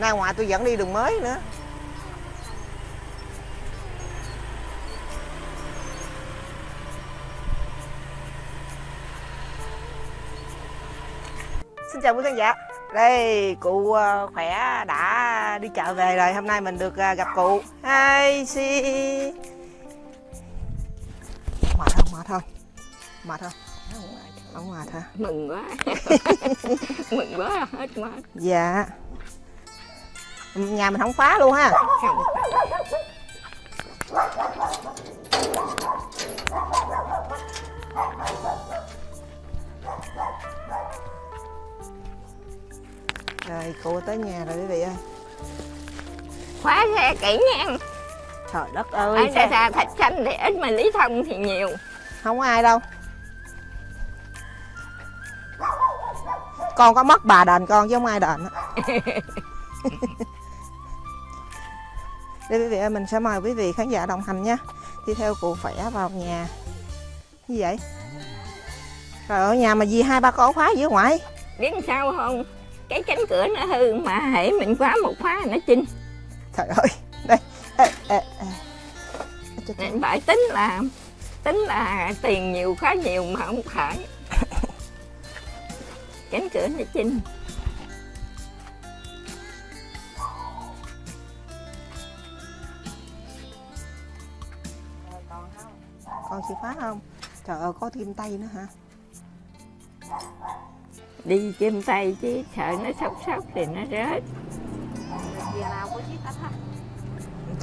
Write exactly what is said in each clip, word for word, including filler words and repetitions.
nay ngoại tôi dẫn đi đường mới nữa. Xin chào quý khán giả. Đây, cụ khỏe đã đi chợ về rồi. Hôm nay mình được gặp cụ. Hi, si. Mệt không? Mệt không? Mệt không? Không mệt hả? Mừng quá. Mừng quá, hết mệt. Dạ. Nhà mình không phá luôn ha. Rồi, cô tới nhà rồi quý vị ơi. Khóa xe kỹ nha. Trời đất ơi. Ai xe xà thạch xanh thì ít mà lý thông thì nhiều. Không có ai đâu. Con có mất bà đền con chứ không ai đền. Đây quý vị ơi, mình sẽ mời quý vị khán giả đồng hành nha. Đi theo cụ khỏe vào nhà. Như vậy. Rồi ở nhà mà gì hai ba con khóa dưới ngoài. Biết sao không? Cái cánh cửa nó hư mà hãy mình khóa một khóa nó chinh. Trời ơi, đây. Ê, ê, ê. Nên phải tính là tính là tiền nhiều khóa nhiều mà không phải. Cánh cửa nó chinh. Con chịu khóa không? Trời ơi, có thêm tay nữa hả? Đi chêm tay chứ sợ nó sốc sốc thì nó rớt. Chìa nào của chiếc tách hả?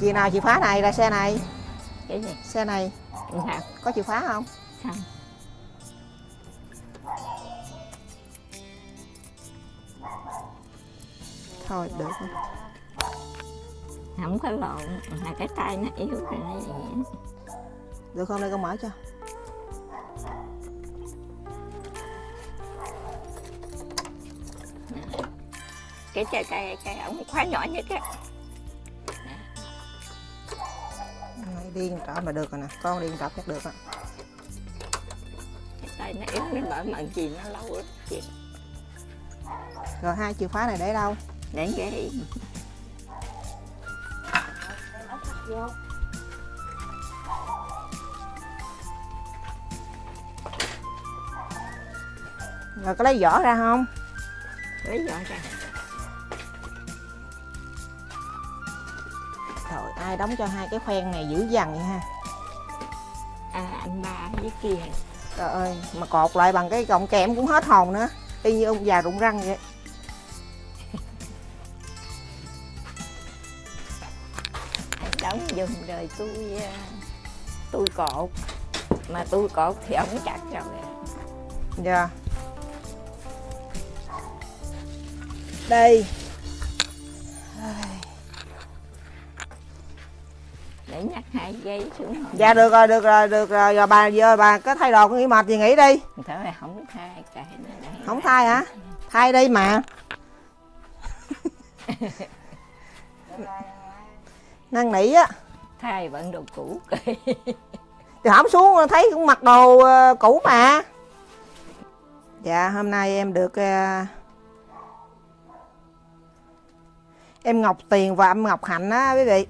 Chìa nào chìa khóa này là xe này. Cái gì? Xe này. Ừ. Có chìa khóa không? Không. Thôi được rồi. Không có lộn, mà cái tay nó yếu rồi nó vậy. Được không? Đây con mở cho. Cái cái cái cái ống khóa nhỏ nhất á. Điên trọ mà được rồi nè, con điên trọ chắc được á. Cái tay nó yếu nó mở mận gì nó lâu lắm chị. Rồi hai chìa khóa này để đâu? Để cái vô. Rồi có lấy vỏ ra không? Lấy vỏ ra. Trời, ai đóng cho hai cái khoen này dữ dằn vậy ha? À, anh ba với kia. Trời ơi, mà cột lại bằng cái cọng kẽm cũng hết hồn nữa. Y như ông già rụng răng vậy. Đóng giùm rồi tôi tôi cột. Mà tôi cột thì ổng chặt rồi. Dạ. Yeah. Đây. Để nhắc hai giây xuống hồi. Dạ được rồi, được rồi, được rồi. Rồi bà giờ bà có thay đồ con nghĩ mệt gì nghỉ đi. Thôi không thay cái này. Không thay hả? Thay đi mà. Năn nỉ á. Thay vẫn đồ cũ. Thì không xuống thấy cũng mặc đồ cũ mà. Dạ hôm nay em được uh, em Ngọc Tiền và em Ngọc Hạnh á quý vị.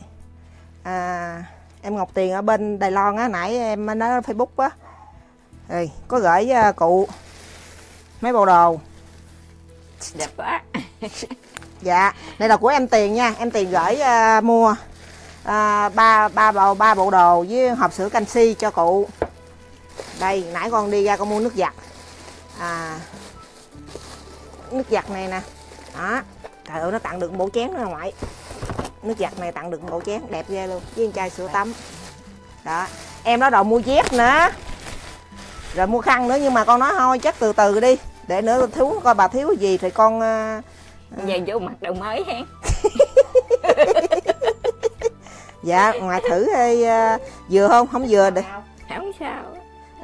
À, em Ngọc Tiền ở bên Đài Loan á, nãy em nói Facebook á, rồi có gửi với cụ mấy bộ đồ đẹp quá. Dạ, đây là của em Tiền nha, em Tiền gửi uh, mua ba uh, ba bộ ba bộ đồ với hộp sữa canxi cho cụ. Đây, nãy con đi ra con mua nước giặt, à, nước giặt này nè, đó, trời ơi nó tặng được bộ chén nữa ngoại. Nước giặt này tặng được một bộ chén đẹp ghê luôn với một chai sữa tắm. Đó, em nói đồ mua dép nữa. Rồi mua khăn nữa, nhưng mà con nói thôi chắc từ từ đi. Để nữa thiếu coi bà thiếu cái gì thì con uh... về vô mặc đồ mới hen. Dạ, ngoài thử hay uh, vừa không? Không vừa được. Không sao.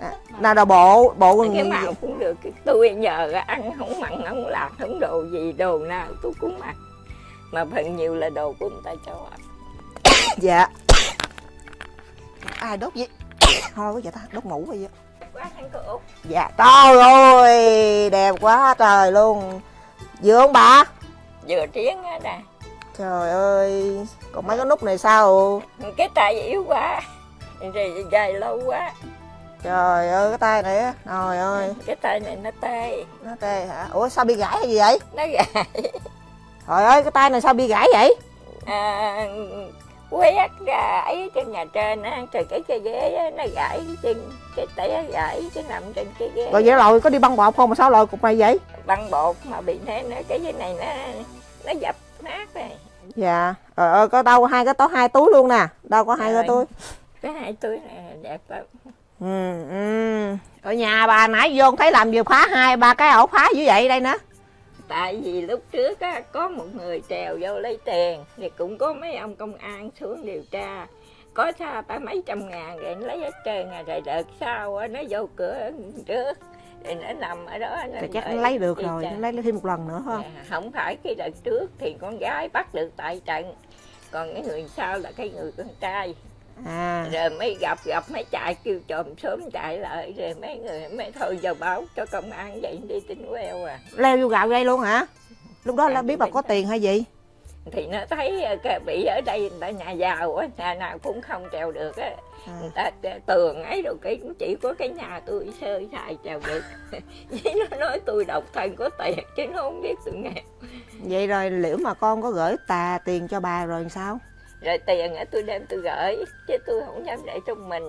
À, nào đồ bộ, bộ cái màu cũng được. Tôi giờ ăn không mặn không lạc không đồ gì, đồ nào tôi cũng mặc. Mà phần nhiều là đồ của người ta cho ạ. Dạ. Ai đốt vậy? Thôi quá vậy ta, đốt mũ rồi vậy. Đẹp quá anh cô Út. Dạ, trời ơi, đẹp quá trời luôn. Vừa không bà? Vừa tiếng á nè. Trời ơi, còn mấy cái nút này sao? Cái tay yếu quá, rì dài lâu quá. Trời ơi, cái tay này á, trời ơi. Cái tay này nó tê. Nó tê hả? Ủa sao bị gãy hay gì vậy? Nó gãy. Trời ơi, cái tay này sao bị gãy vậy? À, quét ra ấy trên nhà trên á, trời cái cái ghế nó gãy cái chân, cái tẻ gãy cái nằm trên cái ghế. Rồi vậy rồi có đi băng bột không mà sao lòi cục mày vậy? Băng bột mà bị thế nữa, cái ghế này nó nó dập nát rồi. Dạ, trời ơi có đâu hai cái tối hai túi luôn nè, đâu có hai rồi, cái túi. Cái hai túi này đẹp lắm. Ừ, ừ. Ở nhà bà nãy vô thấy làm gì phá hai ba cái ổ phá dữ vậy đây nữa. Tại vì lúc trước á, có một người trèo vô lấy tiền, thì cũng có mấy ông công an xuống điều tra, có xa phải mấy trăm ngàn rồi lấy hết trơn rồi, rồi đợt sau á, nó vô cửa trước rồi nó nằm ở đó. Thì chắc nó lấy được rồi, nó lấy thêm một lần nữa không? À, không phải, cái đợt trước thì con gái bắt được tại trận, còn cái người sau là cái người con trai. À. Rồi mới gặp gặp mới chạy kêu trộm sớm chạy lại, rồi mấy người mới thôi giờ báo cho công an vậy đi tính queo à. Leo vô gạo đây luôn hả? Lúc đó là biết bà có tiền hay gì? Thì nó thấy cái bị ở đây người ta nhà giàu á, nhà nào cũng không trèo được á. À. Người ta tường ấy rồi cái cũng chỉ có cái nhà tôi sơ xài trèo được. Vậy nó nói tôi độc thân có tiền chứ nó không biết sự nghèo. Vậy rồi liệu mà con có gửi tà tiền cho bà rồi sao? Rồi tiền á tôi đem tôi gửi, chứ tôi không dám để trong mình.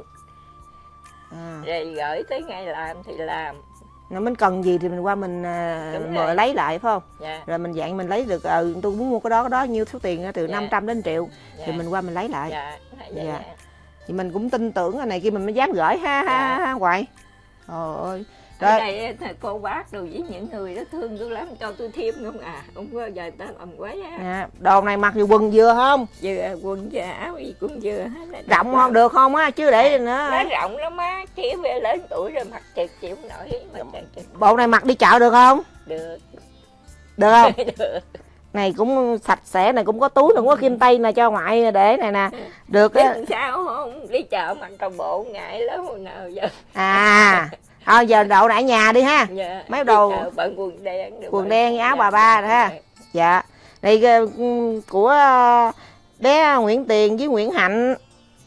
À. Rồi gửi tới ngày làm thì làm. Nó mình cần gì thì mình qua mình mời lấy lại phải không? Dạ. Rồi mình dạng mình lấy được, ừ, tôi muốn mua cái đó, cái đó nhiêu số tiền từ dạ. năm trăm đến triệu. Dạ. Thì mình qua mình lấy lại. Dạ. Dạ. Dạ. Thì mình cũng tin tưởng cái này kia mình mới dám gửi ha ha dạ. ha hoài. Trời ơi. Ở đây cô bác đồ với những người đó thương tôi lắm, cho tôi thêm không à, không bao giờ ta làm quấy á. À, đồ này mặc dù quần vừa không? Vừa, quần vừa, áo gì cũng vừa hết. Rộng không được không á, chứ để nữa. Nó rộng lắm á, chỉ về lớn tuổi rồi mặc chật chịu không nổi. Mặc bộ này mặc đi chợ được không? Được. Được không? Được. Này cũng sạch sẽ, này cũng có túi, đừng có kim tay nè cho ngoại để này nè. Được á. Chứ sao không, đi chợ mặc toàn bộ ngại lắm hồi nào giờ. À. Ờ à, giờ đậu lại nhà đi ha. Dạ, mấy đồ bận quần đen được, quần đen áo dạ, bà ba rồi ha. Dạ đây của bé Nguyễn Tiền với Nguyễn Hạnh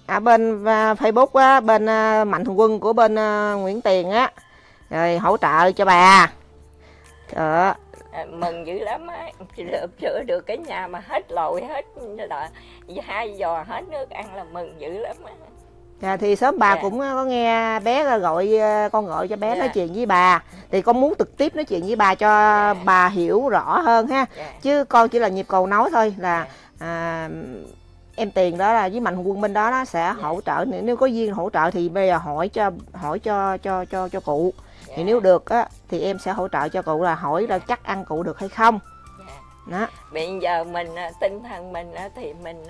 ở bên Facebook á, bên Mạnh Thường Quân của bên Nguyễn Tiền á, rồi hỗ trợ cho bà. Ờ. À, mừng dữ lắm á, sửa được cái nhà mà hết lội hết là hai giò hết nước ăn là mừng dữ lắm á. À, thì sớm bà dạ. cũng có nghe bé gọi, con gọi cho bé dạ. nói chuyện với bà. Thì con muốn trực tiếp nói chuyện với bà cho dạ. bà hiểu rõ hơn ha dạ. Chứ con chỉ là nhịp cầu nói thôi là dạ. à, em Tiền đó là với Mạnh Thường Quân bên đó nó sẽ dạ. hỗ trợ. Nếu có duyên hỗ trợ thì bây giờ hỏi cho hỏi cho cho cho, cho cụ dạ. Thì nếu được á, thì em sẽ hỗ trợ cho cụ là hỏi là chắc ăn cụ được hay không dạ. đó. Bây giờ mình tinh thần mình thì mình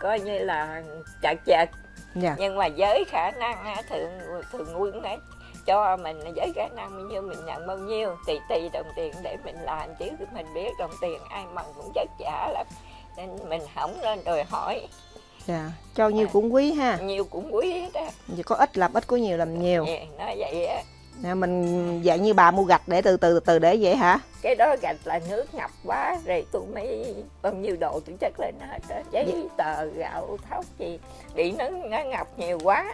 coi như là chật chật. Dạ. Nhưng mà với khả năng thường thường Quân ấy cho mình với khả năng như mình nhận bao nhiêu thì tùy đồng tiền để mình làm, chứ mình biết đồng tiền ai mần cũng chất giả lắm nên mình không nên đòi hỏi. Dạ. Cho nhiêu à, cũng quý ha. Nhiều cũng quý hết á. Có ít làm ít, có nhiều làm nhiều. Dạ, nói vậy á. Nè, mình dạng như bà mua gạch để từ từ từ để vậy hả? Cái đó gạch là nước ngập quá rồi tôi mới bao nhiêu đồ tôi chất lên hết đó. Giấy dạ. tờ gạo thóc gì để nó, nó ngập nhiều quá.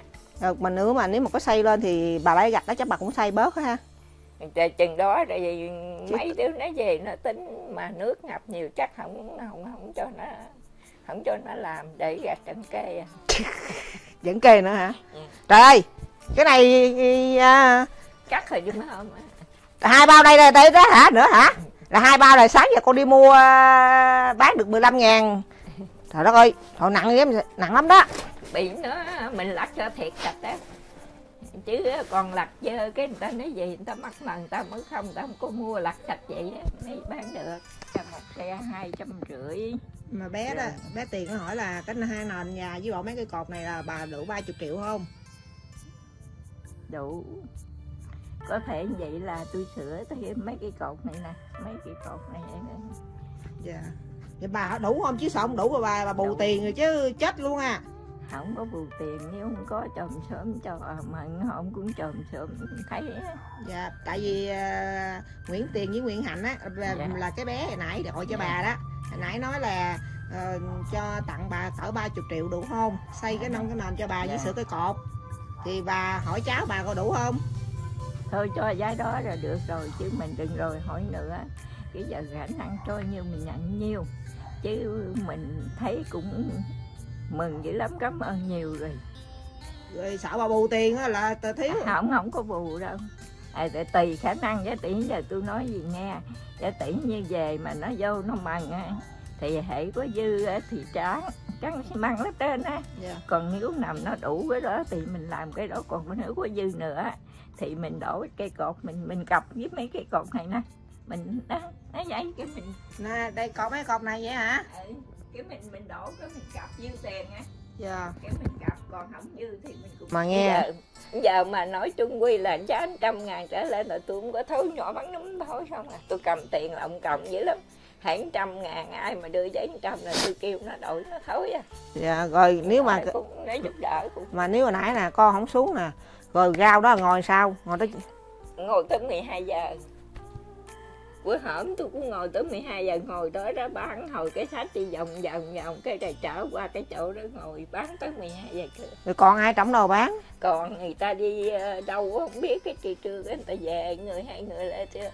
Được, mà nếu mà nếu mà có xây lên thì bà lấy gạch đó chắc bà cũng xây bớt ha. Trời, chừng đó rồi mấy chứ... đứa nó về nó tính mà nước ngập nhiều chắc không không không cho nó không cho nó làm để gạch vẫn kê à. Vẫn kê nữa hả? Ừ. Trời ơi, cái này à... cắt rồi chứ nó không á. Hai bao đây đây đó hả? Nữa hả? Là hai bao này sáng giờ con đi mua bán được mười lăm ngàn. Trời đất ơi, hồi nặng lắm, nặng lắm đó. Bị nó mình lặt cho thiệt sạch đó. Chứ còn lặt dơ cái người ta nói gì, người ta mắc mà người ta mới không, người ta không có mua lặt sạch vậy á mới bán được. Một xe hai trăm rưỡi. Mà bé rồi. Đó, bé Tiền nó hỏi là cái hai nền nhà với bộ mấy cây cột này là bà đủ ba mươi triệu không? Đủ. Có thể vậy là tôi sửa thêm mấy cái cột này nè, mấy cái cột này nè. Dạ. Vậy bà đủ không chứ, sợ không đủ rồi bà bà bù đủ. Tiền rồi chứ chết luôn à. Không có bù tiền, nếu không có trộm sớm cho mà họ cũng trộm sớm thấy. Dạ, tại vì uh, Nguyễn Tiền với Nguyễn Hạnh á là, dạ. là cái bé hồi nãy gọi cho dạ. bà đó. hồi nãy nói là uh, cho tặng bà cỡ ba mươi triệu đủ không, xây cái nâng cái nền cho bà dạ. với sửa cái cột, thì bà hỏi cháu bà có đủ không? Thôi cho giá đó là được rồi, chứ mình đừng rồi hỏi nữa. Cái giờ khả năng cho nhiêu mình nhận nhiêu, chứ mình thấy cũng mừng dữ lắm, cảm ơn nhiều rồi. Rồi sợ bà bù tiền là tờ thiếu à, không không có bù đâu à, tùy khả năng. Giá tiền giờ tôi nói gì nghe, giá tiền như về mà nó vô nó mần thì hãy có dư thì tráng trắng xi măng lên trên á yeah. Còn nếu nằm nó đủ cái đó thì mình làm cái đó, còn nếu có dư nữa thì mình đổ cây cột, mình mình cặp với mấy cái cột này nè, mình đó, nó vậy cái mình nè, đây có mấy cột này vậy hả? Ừ, cái mình mình đổ cái mình cặp dư tiền á dạ. Cái mình cặp còn không dư thì mình cũng mà nghe giờ, giờ mà nói chung quy là giá anh trăm ngàn trở lên là tôi không có thấu nhỏ bắn nấm thôi không à. Tôi cầm tiền là ông cầm dữ lắm, hẳn trăm ngàn ai mà đưa giấy trăm là tôi kêu nó đổi nó thối à. Dạ rồi nếu mà cũng để giúp đỡ cũng. Mà nếu hồi nãy là con không xuống nè, rồi rau đó ngồi sao? Ngồi tới ngồi tới mười hai giờ. Bữa hổm tôi cũng ngồi tới mười hai giờ, ngồi tới đó bán hồi cái sách đi vòng vòng vòng cái này trở qua cái chỗ đó ngồi bán tới mười hai giờ trưa. Rồi còn ai trống đầu bán? Còn người ta đi đâu không biết, cái trưa trưa cái người ta về người hai người lại chưa.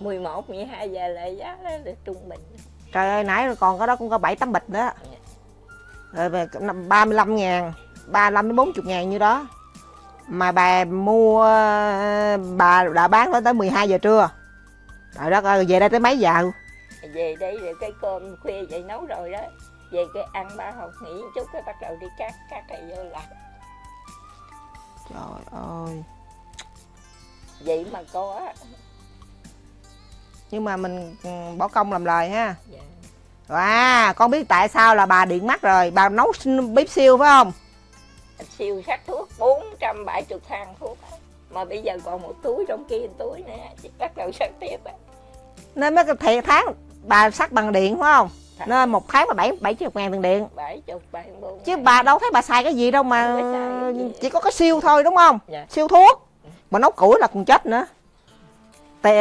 mười một mười hai giờ là giá đó là trung bình. Trời ơi nãy rồi còn cái đó cũng có bảy tám bịch đó. Rồi về ba mươi lăm ngàn, ba mươi lăm đến bốn mươi ngàn như đó. Mà bà mua bà đã bán nó tới mười hai giờ trưa. Trời đất ơi, về đây tới mấy giờ? Về đây rồi cái cơm khuya vậy nấu rồi đó. Về cái ăn ba học nghỉ chút cái bắt đầu đi cắt cắt này vô làm. Trời ơi. Vậy mà có. Nhưng mà mình bỏ công làm lời ha. Dạ. À, con biết tại sao là bà điện mắt rồi, bà nấu bếp siêu phải không? Siêu sắc thuốc bốn trăm bảy mươi thang thuốc mà bây giờ còn một túi trong kia túi nữa bắt đầu sắc tiếp á, nên mấy cái tháng bà sắc bằng điện phải không? Thật. Nên một tháng mà bảy bảy chục ngàn tiền điện, bảy chục bảy mươi chứ bà đâu thấy bà xài cái gì đâu mà chỉ có cái siêu thôi đúng không? Dạ. Siêu thuốc mà nấu củi là còn chết nữa.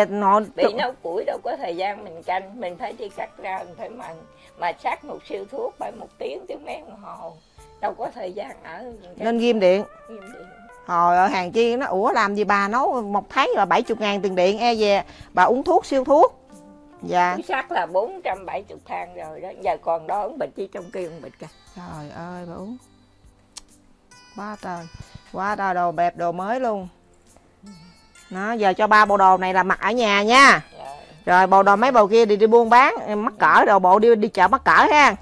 Nồi... bị nấu củi đâu có thời gian mình canh, mình phải đi cắt ra mình phải mặn, mà sắc một siêu thuốc phải một tiếng tiếng mấy đồng hồ, đâu có thời gian ở nên ghim điện. Ghim điện hồi ở hàng chi nó ủa làm gì bà nấu một tháng là bảy mươi ngàn tiền điện e về bà uống thuốc siêu thuốc. Dạ sắc là bốn trăm bảy mươi thang rồi đó, giờ còn đó uống bịch chứ trong kia uống bịch kìa. Trời ơi bà uống quá trời quá trời đồ bẹp đồ mới luôn. Nó giờ cho ba bộ đồ này là mặc ở nhà nha. Dạ. Rồi bộ đồ mấy bộ kia đi đi buôn bán mắc cỡ, đồ bộ đi đi chợ mắc cỡ ha.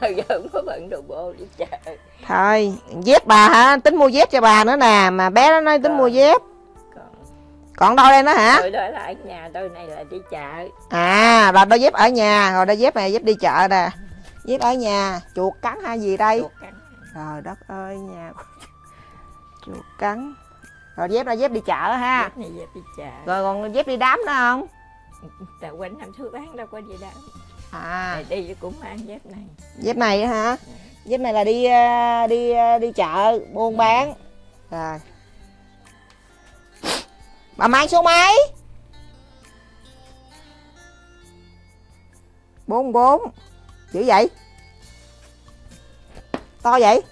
Nào giờ không có bận đồ bộ đi chợ. Thôi dép bà hả, tính mua dép cho bà nữa nè, mà bé nó nói tính còn, mua dép. Còn, còn đôi đây nữa hả? Đôi đó là ở nhà, đôi này là đi chợ. À là đôi dép ở nhà, rồi đôi dép này dép đi chợ nè. Dép ở nhà, chuột cắn hay gì đây? Chuột cắn. Trời đất ơi nhà chuột cắn. Rồi dép ra dép đi chợ ha. Dép này dép đi chợ. Rồi còn dép đi đám nữa không? Tại quanh năm suốt bán đâu có gì đám. À để đi cũng ăn dép này. Dép này hả? Để. Dép này là đi đi đi chợ buôn bán. Rồi. Bà mang số mấy? bốn mươi bốn. Dữ vậy? To vậy?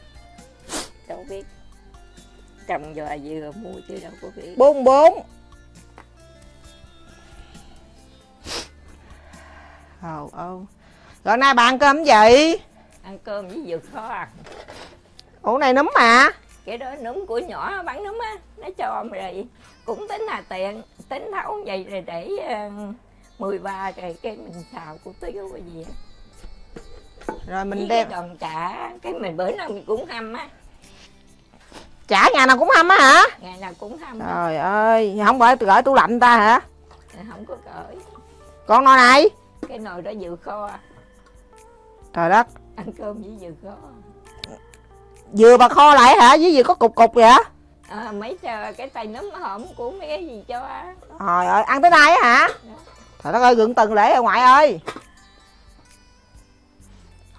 Đâu biết. Chồng giờ vừa mua chứ đâu có biết. Bốn mươi bốn. Ồ ồ. Rồi nay bà ăn cơm gì? Ăn cơm với dừa kho à. Ủa này núm mà. Cái đó núm của nhỏ bán núm á. Nó cho ông rồi. Cũng tính là tiền. Tính thấu vậy rồi để mười ba rồi cái mình xào của tiêu cái gì á. Rồi mình đem tròn chả. Cái mình bữa nào mình cũng hâm á. Chả ngày nào cũng hâm á hả? Ngày nào cũng hâm. Trời ơi, không phải gửi tủ lạnh ta hả? Không có gửi. Con nồi này? Cái nồi đó dừa kho. Trời đất. Ăn cơm với dừa kho. Dừa bà kho lại hả? Với dừa có cục cục vậy? À, mấy cái tay nấm hổm của mấy cái gì cho á. Trời ơi, ăn tới nay á hả? Đó. Trời đất ơi, gượng từng lễ rồi ngoại ơi.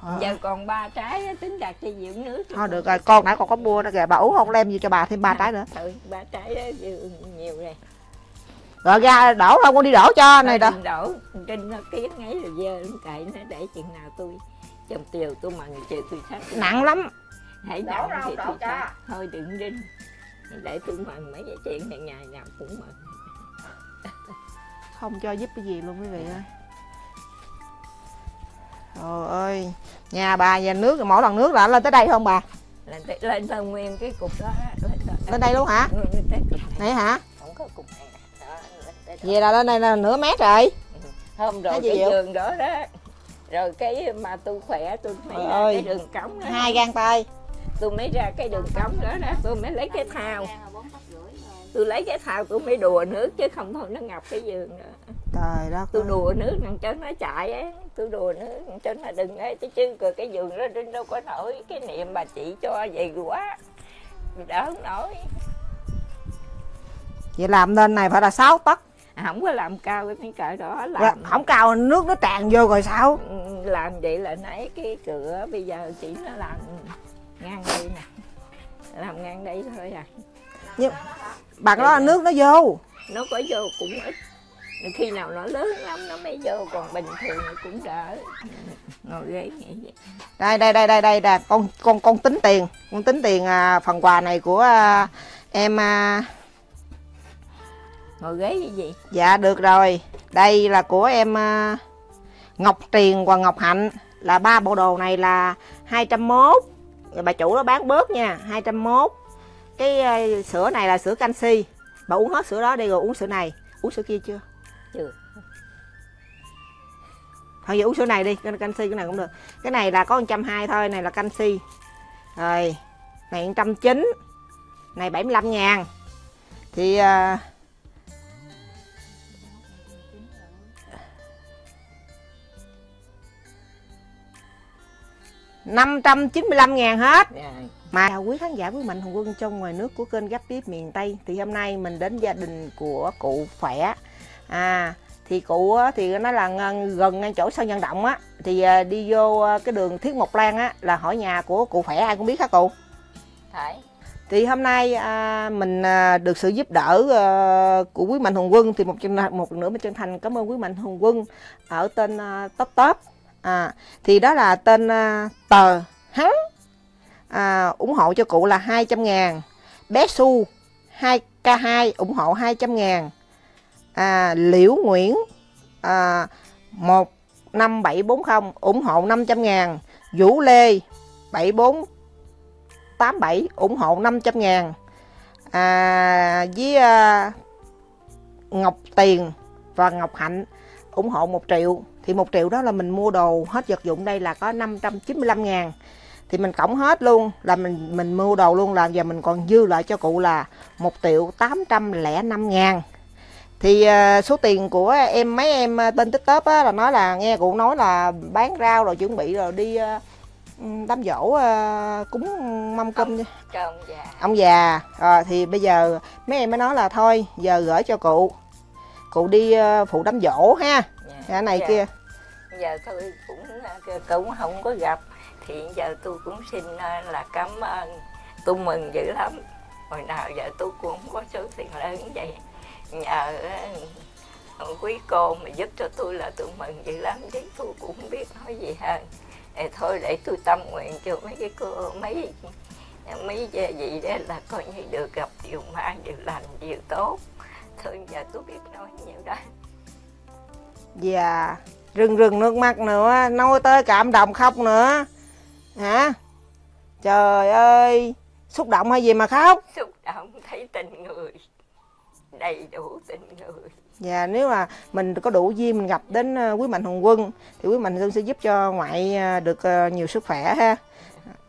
À. Giờ còn ba trái tính đặt cho dưỡng nước. Thôi được rồi, con nãy còn có mua nữa kìa, bà uống không đem gì cho bà thêm ba à, trái nữa. Ừ, ba trái đó nhiều này. Rồi ra đổ không, con đi đổ cho này đó. Đổ, Trinh nó tiếc ngay rồi dơ luôn kệ nó, để chừng nào tôi chồng tiêu tôi mà người chơi tôi sắp. Nặng lắm. Hãy đổ thì tôi sắp. Thôi đừng Trinh. Để tôi mần mấy cái chuyện này ngày nào cũng mần. Không cho giúp cái gì luôn quý vị ơi. Trời ơi, nhà bà nhà nước mỗi lần nước là lên tới đây không bà? Lên tới, lên tới nguyên cái cục đó. Lên, tới, lên đây luôn hả? Này hả? Không có cục này. Vậy là lên đây là nửa mét rồi. Hôm rồi cái giường đó đó. Rồi cái mà tôi khỏe tôi mới ra ơi. Cái đường cống đó. Hai gang tay. Tôi mới ra cái đường cống đó đó, tôi mới lấy cái thao. Tôi lấy cái thao tôi mới đùa nước chứ không thôi nó ngập cái giường nữa. Trời đất. Tôi đùa nước thằng chó nó chạy á, tôi đùa nước thằng chó nó đừng ấy chứ chứ rồi cái giường đó Trinh đâu có nổi cái niệm bà chị cho vậy quá. Đã không nổi. Vậy làm lên này phải là sáu tấc. À, không có làm cao cái cỡ đó làm à, không cao nước nó tràn vô rồi sao? Làm vậy là nãy cái cửa bây giờ chỉ nó làm ngang đây nè. Làm ngang đây thôi à. Nhưng bà đó là nước nó vô. Nó có vô cũng ít. Khi nào nó lớn lắm nó mới vô, còn bình thường cũng đỡ. Ngồi ghế vậy. Đây đây đây đây đây là con con con tính tiền, con tính tiền à, phần quà này của à, em à... Ngồi ghế cái gì? Dạ được rồi. Đây là của em à, Ngọc Triền và Ngọc Hạnh, là ba bộ đồ này là hai trăm mốt. Bà chủ nó bán bớt nha, hai trăm mốt. Cái à, sữa này là sữa canxi. Bà uống hết sữa đó đi rồi uống sữa này, uống sữa kia chưa? Chưa. Thôi giờ uống sữa này đi, cái canxi cái này cũng được. Cái này là có một trăm hai mươi thôi, này là canxi. Rồi, này một trăm chín mươi. Này bảy mươi lăm ngàn. Thì à, năm trăm chín mươi lăm ngàn hết. Mà chào quý khán giả quý mạnh thường quân trong ngoài nước của kênh Gắp Tiếp miền Tây. Thì hôm nay mình đến gia đình của cụ Khỏe. À thì cụ thì nó là gần ngay chỗ sân vận động á, thì đi vô cái đường Thiết Mộc Lan á là hỏi nhà của cụ Khỏe ai cũng biết hả cụ? Phải. Thì hôm nay à, mình à, được sự giúp đỡ à, của quý mạnh thường quân, thì một một lần nữa mình chân thành cảm ơn quý mạnh thường quân ở tên à, Top Top. À, thì đó là tên uh, Tờ Hắn à, ủng hộ cho cụ là hai trăm ngàn. Bé Su hai k hai ủng hộ hai trăm ngàn à, Liễu Nguyễn à, một năm bảy bốn không ủng hộ năm trăm ngàn. Vũ Lê bảy bốn tám bảy ủng hộ năm trăm ngàn à, với uh, Ngọc Tiền và Ngọc Hạnh ủng hộ một triệu. Thì một triệu đó là mình mua đồ hết vật dụng đây là có năm trăm chín mươi lăm ngàn. Thì mình cộng hết luôn là mình mình mua đồ luôn là giờ mình còn dư lại cho cụ là một triệu tám trăm lẻ năm ngàn. Thì uh, số tiền của em mấy em tên Tích Tớp á, là nói là nghe cụ nói là bán rau rồi chuẩn bị rồi đi uh, đám dỗ uh, cúng mâm cơm ông, ông già, ông già. Rồi, thì bây giờ mấy em mới nói là thôi giờ gửi cho cụ, cụ đi uh, phụ đám dỗ ha. Dạ, này giờ, kia giờ tôi cũng cũng không có gặp thì giờ tôi cũng xin là cảm ơn, tôi mừng dữ lắm. Hồi nào giờ tôi cũng không có số tiền lớn vậy, nhờ quý cô mà giúp cho tôi là tôi mừng dữ lắm chứ tôi cũng không biết nói gì hơn. Để thôi để tôi tâm nguyện cho mấy cái cô mấy mấy gì đó là coi như được gặp điều mà điều lành điều tốt. Thôi giờ tôi biết nói nhiều đó. Dạ, yeah. Rừng rừng nước mắt nữa, nói tới cảm động khóc nữa. Hả? Trời ơi, xúc động hay gì mà khóc? Xúc động thấy tình người, đầy đủ tình người. Dạ, yeah, nếu mà mình có đủ duyên mình gặp đến quý mạnh thường quân thì quý mạnh thường quân sẽ giúp cho ngoại được nhiều sức khỏe ha.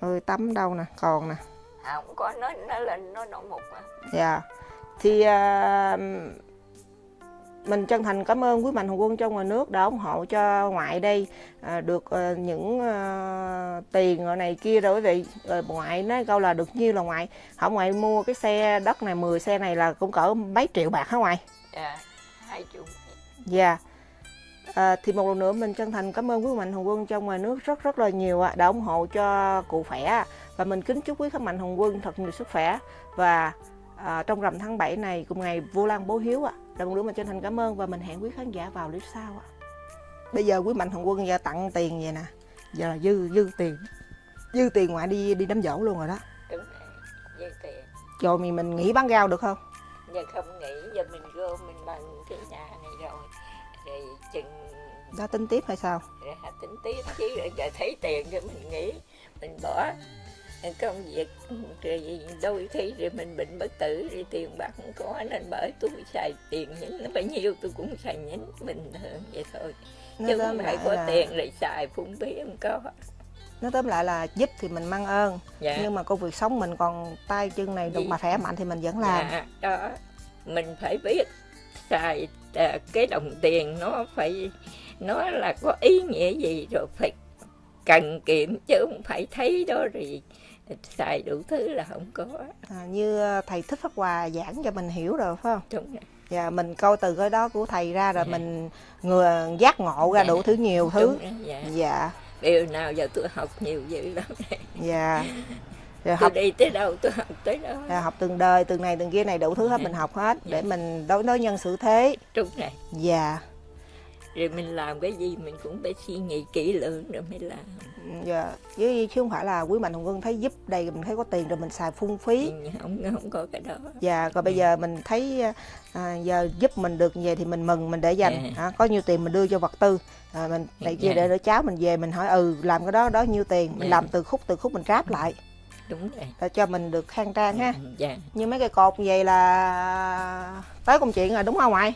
Ơi, tắm đâu nè, còn nè. À, không có, nó, nó lên, nó nổ mục mà. Dạ, yeah. Thì... Uh, mình chân thành cảm ơn quý mạnh thường quân trong ngoài nước đã ủng hộ cho ngoại đây à, được à, những à, tiền rồi này kia rồi quý vị. Rồi ngoại nói câu là được nhiêu là ngoại hả, ngoại mua cái xe đất này mười xe này là cũng cỡ mấy triệu bạc hả ngoại? Dạ, hai triệu. Dạ. À, thì một lần nữa mình chân thành cảm ơn quý mạnh thường quân trong ngoài nước rất rất là nhiều à, đã ủng hộ cho cụ Khỏe. Và mình kính chúc quý các mạnh thường quân thật nhiều sức khỏe. Và à, trong rằm tháng bảy này cùng ngày Vu Lan Bố Hiếu ạ. À, Là một nữa mà chân thành cảm ơn và mình hẹn quý khán giả vào clip sau ạ. Bây giờ quý mạnh thường quân ra tặng tiền vậy nè, giờ là dư dư tiền, dư tiền ngoại đi đi đám dỗ luôn rồi đó. Đúng rồi, dư tiền. Rồi mình mình nghỉ bán rau được không? Giờ không nghỉ, giờ mình vô mình bằng cái nhà này rồi, rồi chừng đã tính tiếp hay sao? Đã tính tiếp chứ, giờ thấy tiền rồi mình nghỉ, mình bỏ công việc rồi đôi khi rồi mình bệnh bất tử rồi tiền bạc không có nên bởi tôi xài tiền nhín, nó bấy nhiêu tôi cũng xài nhín bình thường vậy thôi, chứ không phải có là... tiền lại xài phung phí không có. Nói tóm lại là giúp thì mình mang ơn, dạ. Nhưng mà công việc sống mình còn tay chân này được mà khỏe mạnh thì mình vẫn làm. Dạ, đó, mình phải biết xài cái đồng tiền nó phải nó là có ý nghĩa gì rồi phải cần kiệm chứ không phải thấy đó rồi xài đủ thứ là không có. À, như thầy Thích Pháp Hòa giảng cho mình hiểu rồi phải không? Đúng rồi. Dạ, mình coi từ cái đó của thầy ra rồi dạ. Mình người giác ngộ ra dạ. Đủ thứ nhiều thứ. Đúng rồi, dạ. Dạ. Điều nào giờ tôi học nhiều dữ lắm. Dạ. Rồi học... tôi đi tới đâu tôi học tới đó. Rồi học từng đời, từng này, từng kia này đủ thứ hết dạ. Mình học hết dạ. Để mình đối đối nhân xử thế. Đúng rồi. Dạ. Rồi mình làm cái gì mình cũng phải suy nghĩ kỹ lưỡng rồi mới làm. Dạ, chứ chứ không phải là quý mạnh thường quân thấy giúp đây mình thấy có tiền rồi mình xài phung phí. Không, không có cái đó. Dạ, rồi bây giờ mình thấy à, giờ giúp mình được như vậy thì mình mừng, mình để dành yeah. À, có nhiêu tiền mình đưa cho vật tư à, mình để yeah. Để, để cháu mình về mình hỏi ừ làm cái đó đó nhiêu tiền mình yeah. Làm từ khúc từ khúc mình ráp lại. Đúng rồi. Để cho mình được khang trang ha. Yeah. Như mấy cây cột như vậy là tới công chuyện rồi đúng không ngoại?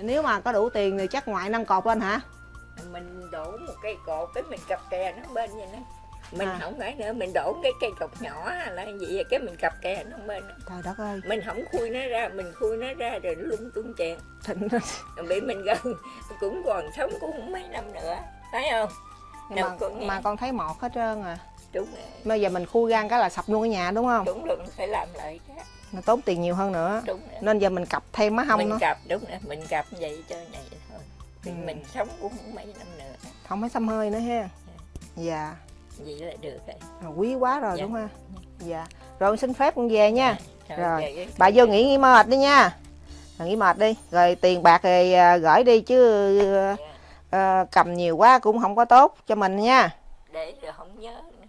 Nếu mà có đủ tiền thì chắc ngoại nâng cột lên hả? Mình đổ một cây cột cái mình cặp kè nó bên vậy đó. Mình à. Không phải nữa, mình đổ cái cây cột nhỏ là vậy cái mình cặp kè nó bên. Trời đất ơi. Mình không khui nó ra, mình khui nó ra rồi lung tung chèn. Bị mình gần cũng còn sống cũng mấy năm nữa, thấy không? Đâu mà, con mà con thấy mọt hết trơn à. Đúng rồi. Bây giờ mình khui gan cái là sập luôn cái nhà đúng không? Đúng rồi, phải làm lại cái. Nó tốn tiền nhiều hơn nữa nên giờ mình cặp thêm má hông mình nữa. Cặp đúng rồi, mình cặp vậy cho này thôi thì ừ. Mình sống cũng không mấy năm nữa không phải xăm hơi nữa ha. Dạ vậy là được rồi à, quý quá rồi dạ. Đúng không? Dạ rồi xin phép con về nha. Dạ. Rồi, rồi. Về bà vô nghỉ nghỉ mệt đi nha, rồi, nghỉ mệt đi rồi tiền bạc thì gửi đi chứ dạ. À, cầm nhiều quá cũng không có tốt cho mình nha, để rồi không nhớ nữa.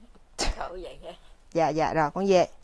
Vậy dạ dạ rồi con về.